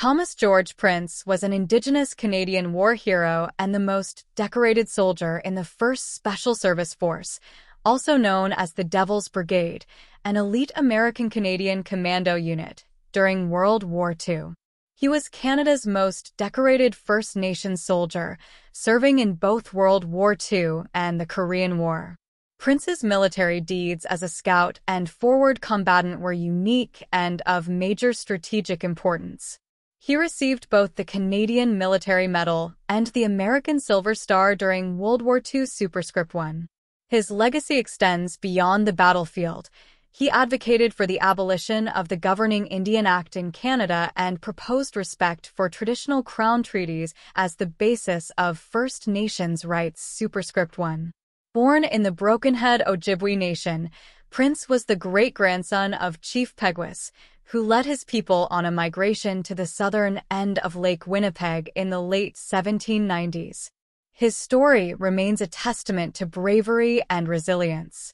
Thomas George Prince was an Indigenous Canadian war hero and the most decorated soldier in the First Special Service Force, also known as the Devil's Brigade, an elite American-Canadian commando unit, during World War II. He was Canada's most decorated First Nations soldier, serving in both World War II and the Korean War. Prince's military deeds as a scout and forward combatant were unique and of major strategic importance. He received both the Canadian Military Medal and the American Silver Star during World War II Superscript I. His legacy extends beyond the battlefield. He advocated for the abolition of the Governing Indian Act in Canada and proposed respect for traditional Crown treaties as the basis of First Nations rights Superscript I. Born in the Brokenhead Ojibwe Nation, Prince was the great-grandson of Chief Peguis, who led his people on a migration to the southern end of Lake Winnipeg in the late 1790s. His story remains a testament to bravery and resilience.